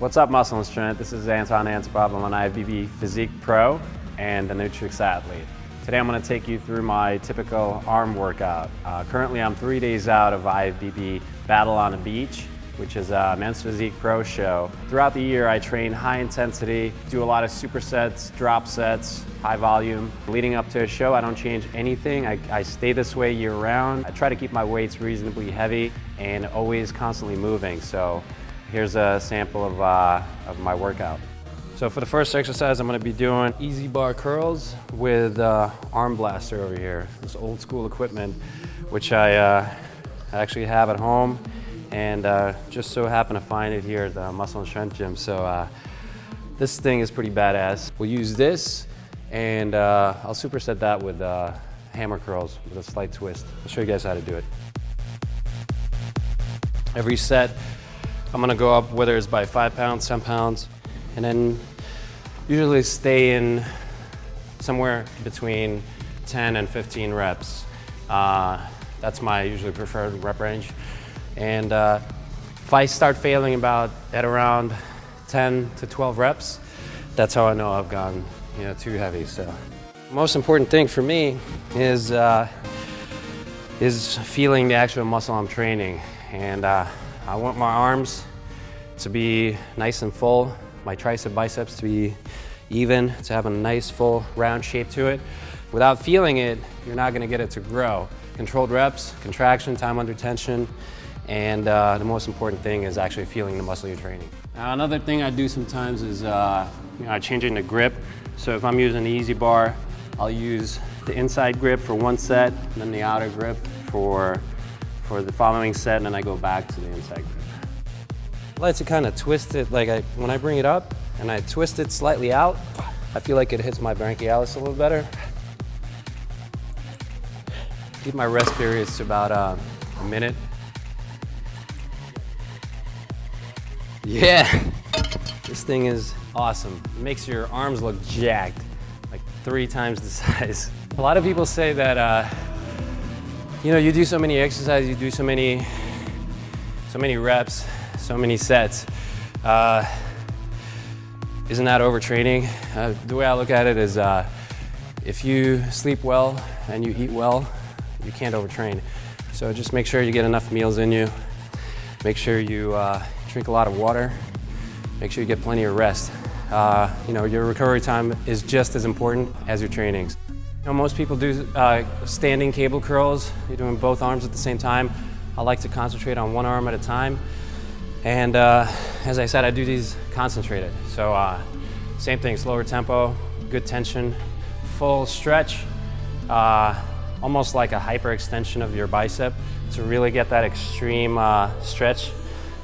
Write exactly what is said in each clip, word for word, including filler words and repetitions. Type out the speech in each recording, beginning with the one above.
What's up, Muscle and Strength? This is Anton Antipov. I'm an I F B B Physique Pro and a Nutrex athlete. Today I'm going to take you through my typical arm workout. Uh, currently I'm three days out of I F B B Battle on a Beach, which is a men's physique pro show. Throughout the year I train high intensity, do a lot of supersets, drop sets, high volume. Leading up to a show I don't change anything. I, I stay this way year round. I try to keep my weights reasonably heavy and always constantly moving. So here's a sample of, uh, of my workout. So for the first exercise, I'm gonna be doing E Z bar curls with uh, arm blaster over here. This old school equipment, which I uh, actually have at home, and uh, just so happen to find it here at the Muscle and Strength gym. So uh, this thing is pretty badass. We'll use this, and uh, I'll superset that with uh, hammer curls with a slight twist. I'll show you guys how to do it. Every set, I'm gonna go up, whether it's by five pounds, ten pounds, and then usually stay in somewhere between ten and fifteen reps. Uh, that's my usually preferred rep range. And uh, if I start failing about at around ten to twelve reps, that's how I know I've gone, you know, too heavy. So, most important thing for me is uh, is feeling the actual muscle I'm training, and. Uh, I want my arms to be nice and full, my tricep biceps to be even, to have a nice full round shape to it. Without feeling it, you're not gonna get it to grow. Controlled reps, contraction, time under tension, and uh, the most important thing is actually feeling the muscle you're training. Now, another thing I do sometimes is uh, you know, changing the grip. So if I'm using the E Z bar, I'll use the inside grip for one set, and then the outer grip for for the following set, and then I go back to the inside grip. I like to kind of twist it, like I, when I bring it up and I twist it slightly out, I feel like it hits my brachialis a little better. Keep my rest periods to about uh, a minute. Yeah, this thing is awesome. It makes your arms look jacked, like three times the size. A lot of people say that uh, you know, you do so many exercises, you do so many, so many reps, so many sets. Uh, isn't that overtraining? Uh, the way I look at it is, uh, if you sleep well and you eat well, you can't overtrain. So just make sure you get enough meals in you. Make sure you uh, drink a lot of water. Make sure you get plenty of rest. Uh, you know, your recovery time is just as important as your trainings. You know, most people do uh, standing cable curls. You're doing both arms at the same time. I like to concentrate on one arm at a time. And uh, as I said, I do these concentrated. So uh, same thing, slower tempo, good tension, full stretch, uh, almost like a hyperextension of your bicep to really get that extreme uh, stretch,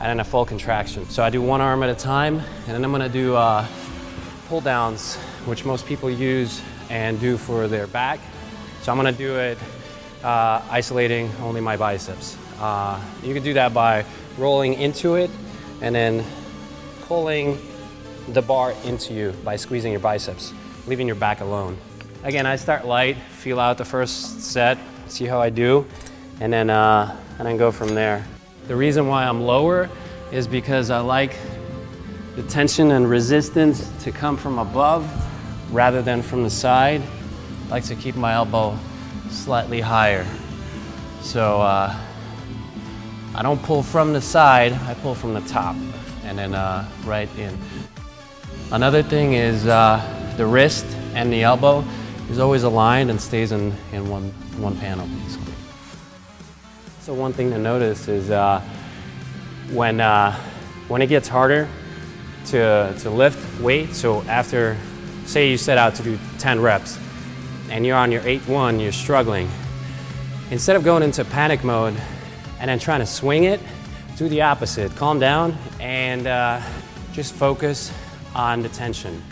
and then a full contraction. So I do one arm at a time, and then I'm gonna do uh, pull downs, which most people use and do for their back. So I'm gonna do it uh, isolating only my biceps. Uh, you can do that by rolling into it and then pulling the bar into you by squeezing your biceps, leaving your back alone. Again, I start light, feel out the first set, see how I do, and then, uh, and then go from there. The reason why I'm lower is because I like the tension and resistance to come from above rather than from the side. I like to keep my elbow slightly higher. So uh, I don't pull from the side, I pull from the top and then uh, right in. Another thing is uh, the wrist and the elbow is always aligned and stays in, in one, one panel, basically. So one thing to notice is uh, when, uh, when it gets harder to, to lift weight, so after say you set out to do ten reps and you're on your eighth one, you're struggling. Instead of going into panic mode and then trying to swing it, do the opposite. Calm down and uh, just focus on the tension.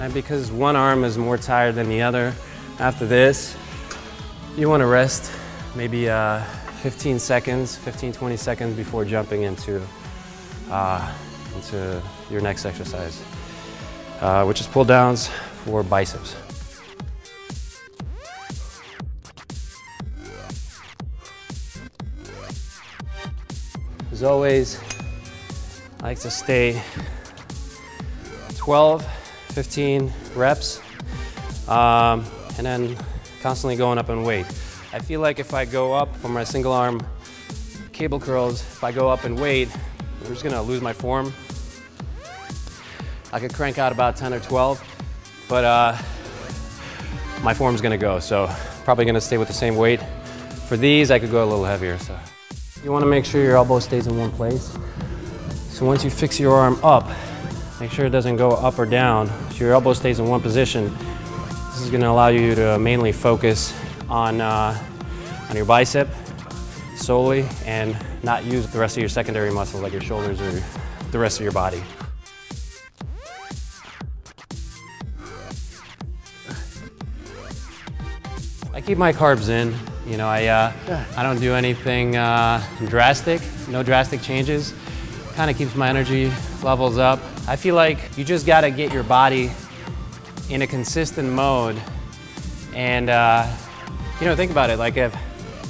And because one arm is more tired than the other, after this, you want to rest maybe uh, fifteen seconds, fifteen, twenty seconds before jumping into, uh, into your next exercise, uh, which is pull downs for biceps. always, I like to stay twelve, fifteen reps, um, and then constantly going up in weight. I feel like if I go up for my single arm cable curls, if I go up in weight, I'm just gonna lose my form. I could crank out about ten or twelve, but uh, my form's gonna go, so probably gonna stay with the same weight. For these, I could go a little heavier, so. You wanna make sure your elbow stays in one place. So once you fix your arm up, make sure it doesn't go up or down, so your elbow stays in one position. This is gonna allow you to mainly focus on, uh, on your bicep solely and not use the rest of your secondary muscles like your shoulders or the rest of your body. I keep my carbs in, you know, I, uh, I don't do anything uh, drastic, no drastic changes. Kind of keeps my energy levels up. I feel like you just gotta get your body in a consistent mode and, uh, you know, think about it, like if,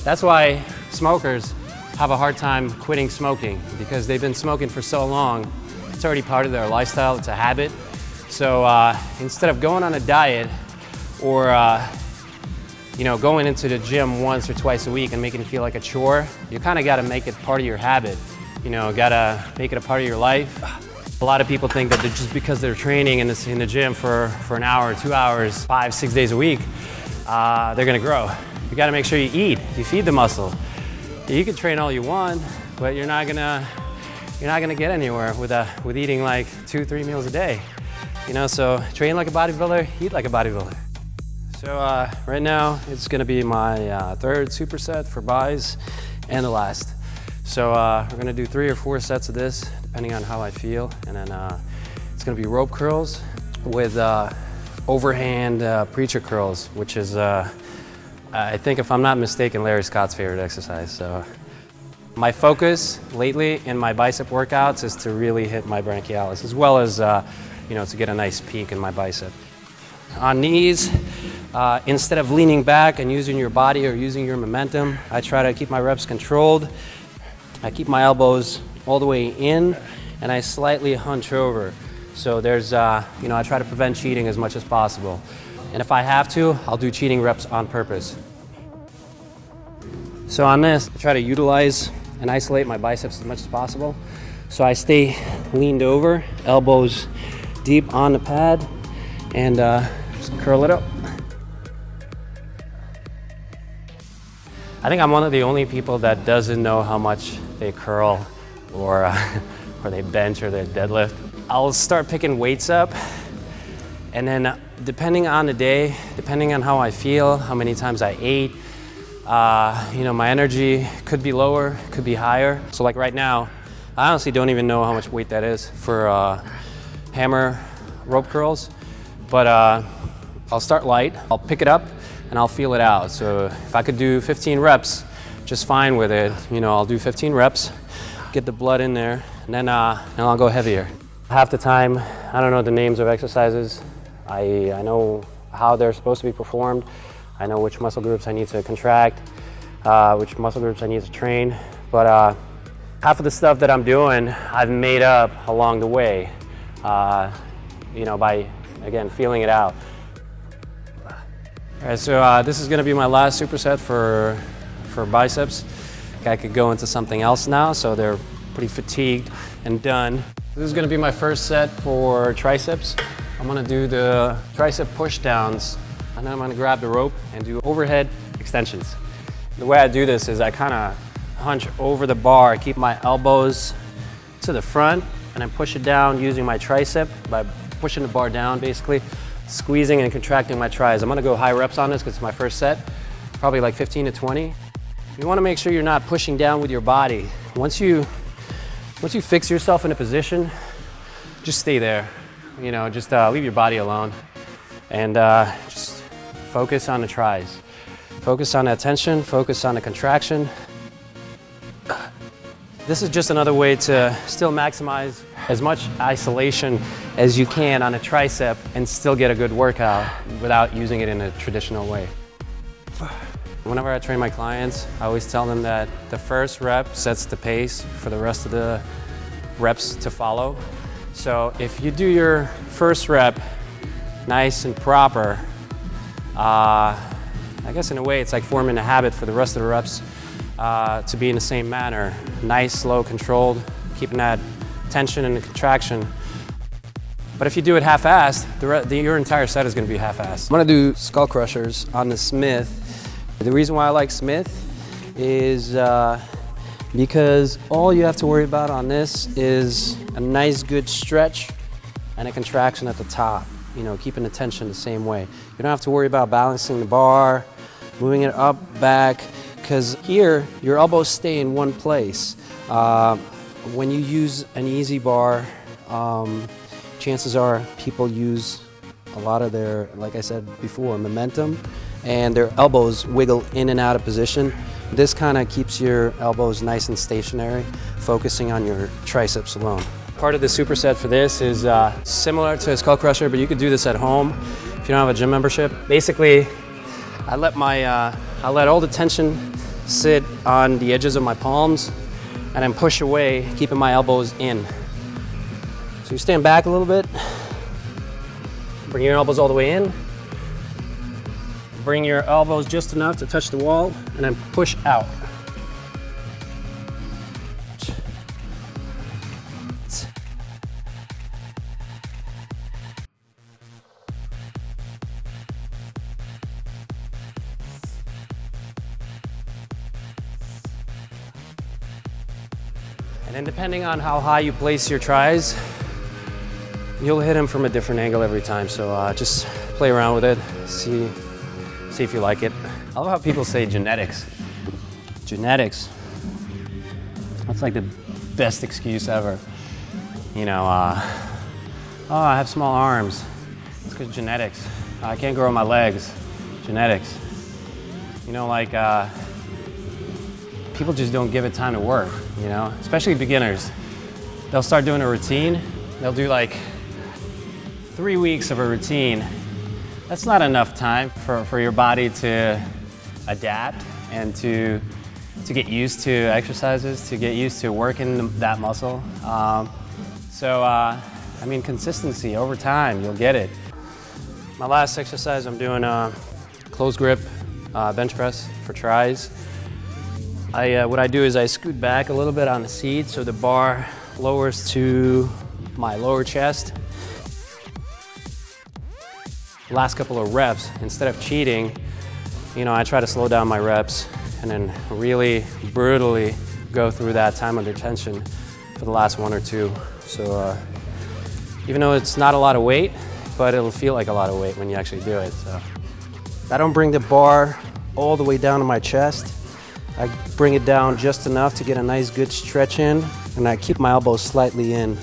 that's why smokers have a hard time quitting smoking because they've been smoking for so long, it's already part of their lifestyle, it's a habit. So uh, instead of going on a diet or, uh, you know, going into the gym once or twice a week and making it feel like a chore, you kind of got to make it part of your habit. You know, got to make it a part of your life. A lot of people think that just because they're training in the, in the gym for, for an hour, two hours, five, six days a week, uh, they're going to grow. You got to make sure you eat, you feed the muscle. You can train all you want, but you're not going to, you're not going to get anywhere with, a, with eating like two, three meals a day. You know, so train like a bodybuilder, eat like a bodybuilder. So uh, right now, it's gonna be my uh, third superset for buys and the last. So uh, we're gonna do three or four sets of this, depending on how I feel. And then uh, it's gonna be rope curls with uh, overhand uh, preacher curls, which is, uh, I think if I'm not mistaken, Larry Scott's favorite exercise. So my focus lately in my bicep workouts is to really hit my brachialis, as well as, uh, you know, to get a nice peak in my bicep. On knees, Uh, instead of leaning back and using your body or using your momentum, I try to keep my reps controlled. I keep my elbows all the way in and I slightly hunch over. So there's, uh, you know, I try to prevent cheating as much as possible. And if I have to, I'll do cheating reps on purpose. So on this, I try to utilize and isolate my biceps as much as possible. So I stay leaned over, elbows deep on the pad, and uh, just curl it up. I think I'm one of the only people that doesn't know how much they curl or, uh, or they bench or they deadlift. I'll start picking weights up and then depending on the day, depending on how I feel, how many times I ate, uh, you know, my energy could be lower, could be higher. So like right now, I honestly don't even know how much weight that is for uh, hammer rope curls, but uh, I'll start light, I'll pick it up, and I'll feel it out. So if I could do fifteen reps, just fine with it. You know, I'll do fifteen reps, get the blood in there, and then, uh, then I'll go heavier. Half the time, I don't know the names of exercises. I, I know how they're supposed to be performed. I know which muscle groups I need to contract, uh, which muscle groups I need to train. But uh, half of the stuff that I'm doing, I've made up along the way, uh, you know, by, again, feeling it out. All right, so uh, this is gonna be my last superset for, for biceps. I could go into something else now, so they're pretty fatigued and done. This is gonna be my first set for triceps. I'm gonna do the tricep push downs, and then I'm gonna grab the rope and do overhead extensions. The way I do this is I kinda hunch over the bar, keep my elbows to the front, and then push it down using my tricep by pushing the bar down, basically. Squeezing and contracting my tries. I'm gonna go high reps on this because it's my first set, probably like fifteen to twenty. You wanna make sure you're not pushing down with your body. Once you, once you fix yourself in a position, just stay there. You know, just uh, leave your body alone and uh, just focus on the tries. Focus on that tension, focus on the contraction. This is just another way to still maximize as much isolation as you can on a tricep and still get a good workout without using it in a traditional way. Whenever I train my clients, I always tell them that the first rep sets the pace for the rest of the reps to follow. So if you do your first rep nice and proper, uh, I guess in a way it's like forming a habit for the rest of the reps uh, to be in the same manner. Nice, slow, controlled, keeping that tension and contraction. But if you do it half-assed, the the, your entire set is going to be half-assed. I'm going to do skull crushers on the Smith. The reason why I like Smith is uh, because all you have to worry about on this is a nice good stretch and a contraction at the top. You know, keeping the tension the same way. You don't have to worry about balancing the bar, moving it up, back, because here your elbows stay in one place. Uh, when you use an E Z bar, um, chances are people use a lot of their, like I said before, momentum, and their elbows wiggle in and out of position. This kind of keeps your elbows nice and stationary, focusing on your triceps alone. Part of the superset for this is uh, similar to a skull crusher, but you could do this at home if you don't have a gym membership. Basically, I let my uh, I let all the tension sit on the edges of my palms, and then push away, keeping my elbows in. So you stand back a little bit, bring your elbows all the way in, bring your elbows just enough to touch the wall, and then push out. And then depending on how high you place your tries, you'll hit them from a different angle every time. So uh, just play around with it, see, see if you like it. I love how people say genetics. Genetics. That's like the best excuse ever. You know, uh, oh, I have small arms. It's because genetics. I can't grow my legs. Genetics. You know, like, uh, people just don't give it time to work, you know? Especially beginners. They'll start doing a routine. They'll do like three weeks of a routine. That's not enough time for, for your body to adapt and to, to get used to exercises, to get used to working that muscle. Um, so, uh, I mean, consistency over time, you'll get it. My last exercise, I'm doing a closed grip uh, bench press for tries. I, uh, what I do is I scoot back a little bit on the seat so the bar lowers to my lower chest. Last couple of reps, instead of cheating, you know, I try to slow down my reps and then really brutally go through that time under tension for the last one or two. So uh, even though it's not a lot of weight, but it'll feel like a lot of weight when you actually do it. So. I don't bring the bar all the way down to my chest. I bring it down just enough to get a nice good stretch in, and I keep my elbows slightly in.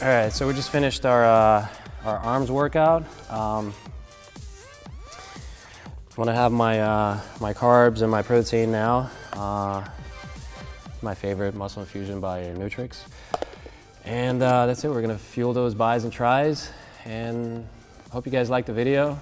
All right, so we just finished our, uh, our arms workout. Um, I'm gonna have my, uh, my carbs and my protein now. Uh, my favorite, Muscle Infusion by Nutrex. And uh, that's it, we're gonna fuel those buys and tries, and hope you guys liked the video.